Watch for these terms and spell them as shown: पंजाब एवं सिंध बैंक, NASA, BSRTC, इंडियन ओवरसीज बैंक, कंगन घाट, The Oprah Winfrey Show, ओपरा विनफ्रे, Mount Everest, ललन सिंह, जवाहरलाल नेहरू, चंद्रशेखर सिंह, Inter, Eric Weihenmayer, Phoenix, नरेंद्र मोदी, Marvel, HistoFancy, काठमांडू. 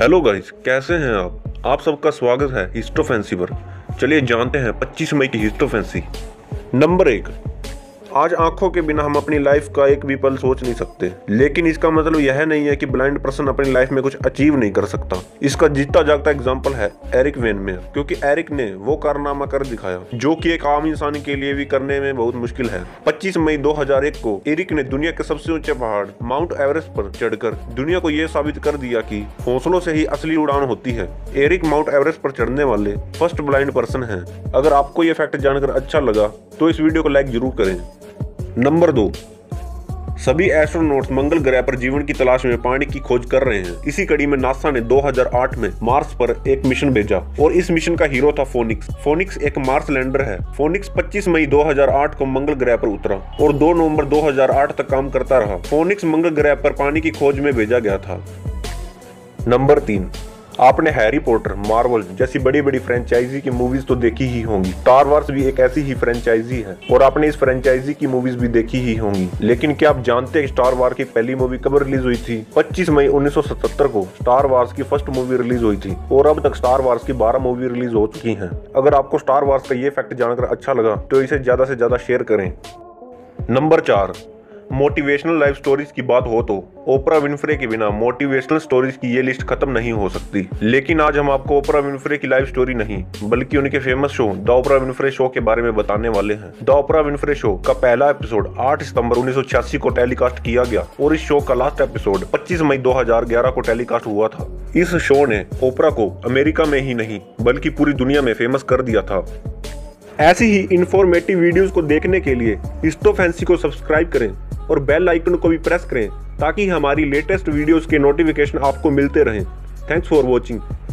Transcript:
Hello guys, कैसे हैं आप सबका स्वागत है हिस्टोफैंसी पर। चलिए जानते हैं 25 मई की हिस्टोफैंसी। नंबर 1, आज आंखों के बिना हम अपनी लाइफ का एक भी पल सोच नहीं सकते, लेकिन इसका मतलब यह नहीं है कि ब्लाइंड पर्सन अपनी लाइफ में कुछ अचीव नहीं कर सकता। इसका जीता जागता एग्जाम्पल है एरिक वेनमेयर, क्योंकि एरिक ने वो कारनामा कर दिखाया जो कि एक आम इंसान के लिए भी करने में बहुत मुश्किल है। 25 मई 2001 को एरिक ने दुनिया के सबसे ऊंचे पहाड़ माउंट एवरेस्ट पर चढ़कर दुनिया को यह साबित कर दिया कि हौसलों से ही असली उड़ान होती है। एरिक माउंट एवरेस्ट पर चढ़ने वाले फर्स्ट ब्लाइंड पर्सन है। अगर आपको ये फैक्ट जानकर अच्छा लगा तो इस वीडियो को लाइक जरूर करें। नंबर 2, सभी एस्ट्रोनॉट्स मंगल ग्रह पर जीवन की तलाश में पानी की खोज कर रहे हैं। इसी कड़ी में नासा ने 2008 में मार्स पर एक मिशन भेजा और इस मिशन का हीरो था फोनिक्स। फोनिक्स एक मार्स लैंडर है। फोनिक्स 25 मई 2008 को मंगल ग्रह पर उतरा और 2 नवंबर 2008 तक काम करता रहा। फोनिक्स मंगल ग्रह पर पानी की खोज में भेजा गया था। नंबर 3, आपने हैरी पॉटर, मार्वल जैसी बड़ी बड़ी फ्रेंचाइजी की मूवीज तो देखी ही होंगी। स्टार वॉर्स भी एक ऐसी ही फ्रेंचाइजी है और आपने इस फ्रेंचाइजी की मूवीज भी देखी ही होंगी, लेकिन क्या आप जानते हैं स्टार वॉर्स की पहली मूवी कब रिलीज हुई थी? 25 मई 1977 को स्टार वॉर्स की फर्स्ट मूवी रिलीज हुई थी और अब तक स्टार वॉर्स की 12 मूवी रिलीज हो चुकी है। अगर आपको स्टार वॉर्स का ये फैक्ट जानकर अच्छा लगा तो इसे ज्यादा से ज्यादा शेयर करें। नंबर 4, मोटिवेशनल लाइफ स्टोरीज की बात हो तो ओपरा विनफ्रे के बिना मोटिवेशनल स्टोरीज की ये लिस्ट खत्म नहीं हो सकती, लेकिन आज हम आपको ओपरा विनफ्रे की लाइफ स्टोरी नहीं बल्कि उनके famous show the ओपरा विनफ्रे show के बारे में बताने वाले हैं। द ओपरा विनफ्रे शो का पहला एपिसोड 8 सितंबर 1986 को टेलीकास्ट किया गया और इस शो का लास्ट एपिसोड 25 मई 2011 को टेलीकास्ट हुआ था। इस शो ने ओपरा को अमेरिका में ही नहीं बल्कि पूरी दुनिया में फेमस कर दिया था। ऐसी ही इंफॉर्मेटिव वीडियोस को देखने के लिए हिस्टोफैंसी को सब्सक्राइब करें और बेल आइकन को भी प्रेस करें ताकि हमारी लेटेस्ट वीडियोस के नोटिफिकेशन आपको मिलते रहें। Thanks for watching.